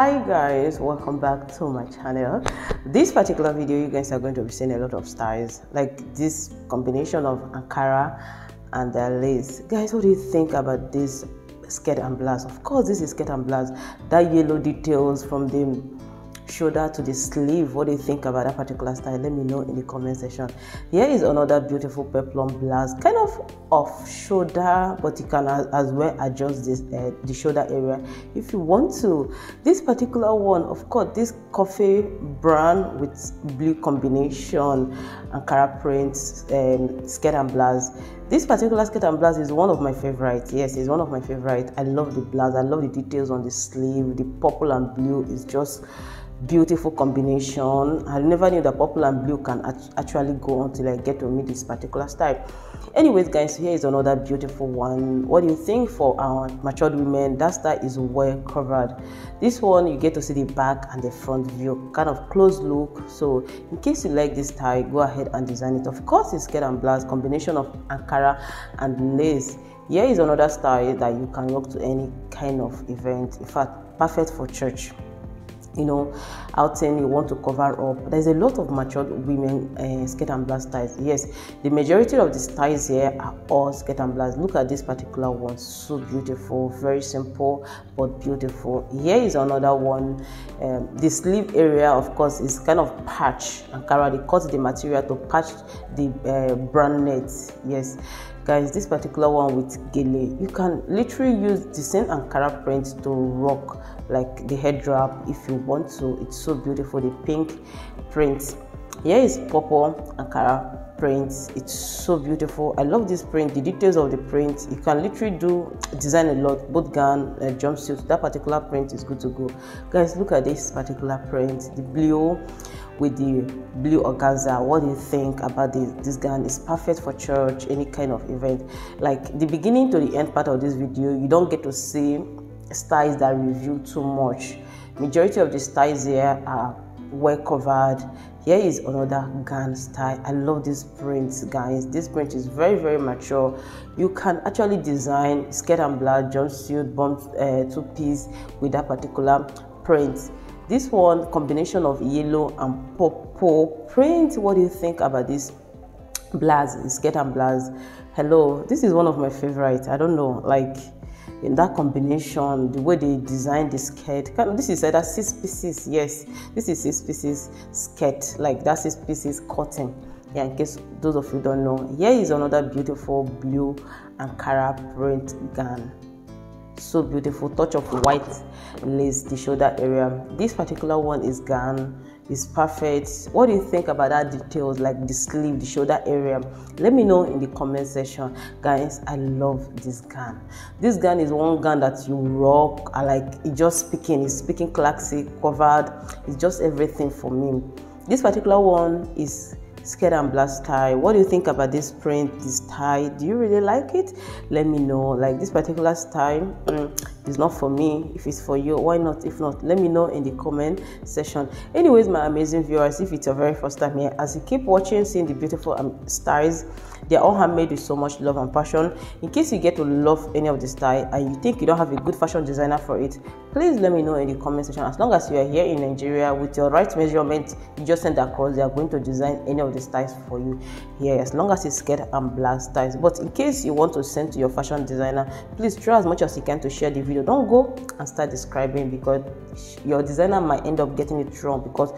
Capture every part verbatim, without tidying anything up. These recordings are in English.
Hi guys, welcome back to my channel. This particular video, you guys are going to be seeing a lot of styles, like this combination of Ankara and the lace. Guys, what do you think about this skirt and blouse? Of course, this is skirt and blouse. That yellow details from the shoulder to the sleeve, what do you think about that particular style? Let me know in the comment section. Here is another beautiful peplum blouse, kind of off shoulder, but you can as, as well adjust this uh, the shoulder area if you want to. This particular one, of course, this coffee brown with blue combination Ankara prints um, skirt and blouse. This particular skirt and blouse is one of my favorites. Yes, it's one of my favorites. I love the blouse. I love the details on the sleeve. The purple and blue is just beautiful combination. I never knew that purple and blue can act actually go until I get to meet this particular style. Anyways, guys, here is another beautiful one. What do you think for our matured women? That style is well covered. This one, you get to see the back and the front view, kind of close look. So in case you like this style, go ahead and design it. Of course, it's skirt and blouse, combination of Ankara and lace. Here is another style that you can rock to any kind of event. In fact, perfect for church, you know, outing you want to cover up. There's a lot of matured women uh, skirt and blouse styles. Yes, the majority of the styles here are all skirt and blouse. Look at this particular one, so beautiful, very simple but beautiful. Here is another one. Um, the sleeve area, of course, is kind of patch Ankara. They cut the material to patch the uh, brand net. Yes, guys, this particular one with gele, you can literally use the same Ankara print to rock like the head wrap if you want to. It's so beautiful, the pink print. Here is purple Ankara print. It's so beautiful. I love this print, the details of the print. You can literally do design a lot, both gown, uh, jumpsuit. That particular print is good to go. Guys, look at this particular print, the blue with the blue organza. What do you think about this? This gown is perfect for church, any kind of event. Like the beginning to the end part of this video, you don't get to see styles that reveal too much. Majority of the styles here are well covered. Here is another gown style. I love this print, guys. This print is very very mature. You can actually design skirt and blouse, jumpsuit, bump uh, two-piece with that particular print. This one, combination of yellow and purple print. What do you think about this blouse, skirt and blouse? Hello, this is one of my favorites. I don't know, like in that combination, the way they designed the skirt. This is either six pieces. Yes, this is six pieces skirt, like that six pieces cotton. Yeah, in case those of you don't know. Here is another beautiful blue Ankara print gown. So beautiful, touch of white lace, the shoulder area. This particular one is gown, is perfect. What do you think about that details, like the sleeve, the shoulder area? Let me know in the comment section. Guys, I love this gown. This gown is one gown that you rock. I like it, just speaking, it's speaking classy, covered. It's just everything for me. This particular one is skirt and blouse style. What do you think about this print, this tie? Do you really like it? Let me know. Like this particular style is not for me. If it's for you, why not? If not, let me know in the comment section. Anyways, my amazing viewers, if it's your very first time here, as you keep watching, seeing the beautiful um, styles, they're all handmade with so much love and passion. In case you get to love any of the style and you think you don't have a good fashion designer for it, please let me know in the comment section. As long as you are here in Nigeria with your right measurement, you just send across, they are going to design any of the styles for you here, as long as it's skirt and blouse styles. But in case you want to send to your fashion designer, please try as much as you can to share the video. Don't go and start describing, because your designer might end up getting it wrong because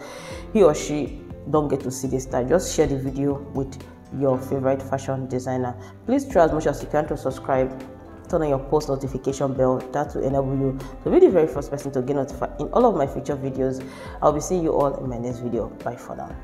he or she don't get to see the style. Just share the video with your favorite fashion designer. Please try as much as you can to subscribe, turn on your post notification bell, that will enable you to be the very first person to get notified in all of my future videos. I'll be seeing you all in my next video. Bye for now.